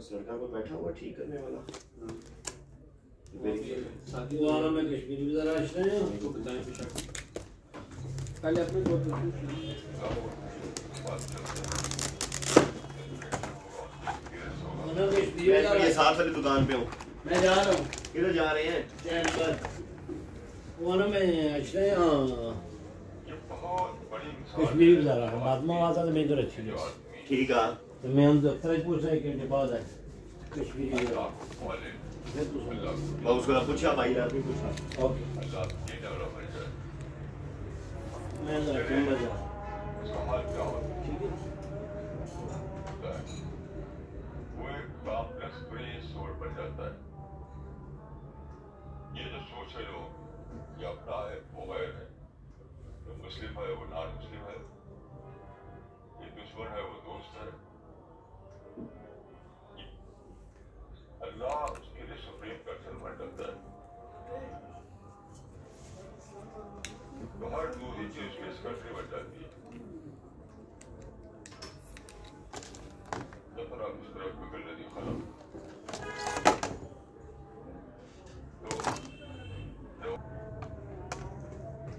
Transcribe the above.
को सरकार को बैठा हुआ ठीक करने वाला साथी दोनों में कश्मीरी भी जरा आश्रय है उनको बताएं पिछड़ा पहले अपने दो मैं ये साथ वाली दुकान पे हूँ मैं जा रहा हूँ किधर जा रहे हैं चैन पर वो ना मैं आश्रय हाँ कश्मीरी भी जरा महात्मा वादा तो मैं इधर अच्छी है ठीक है तो मैं हम डॉक्टर से पूछ रहा है कि निबाद है कश्मीरी भी जरा मैं उसको ना पूछा भाई रात में पूछा ओके मैं जरा कैमरा जा ठीक है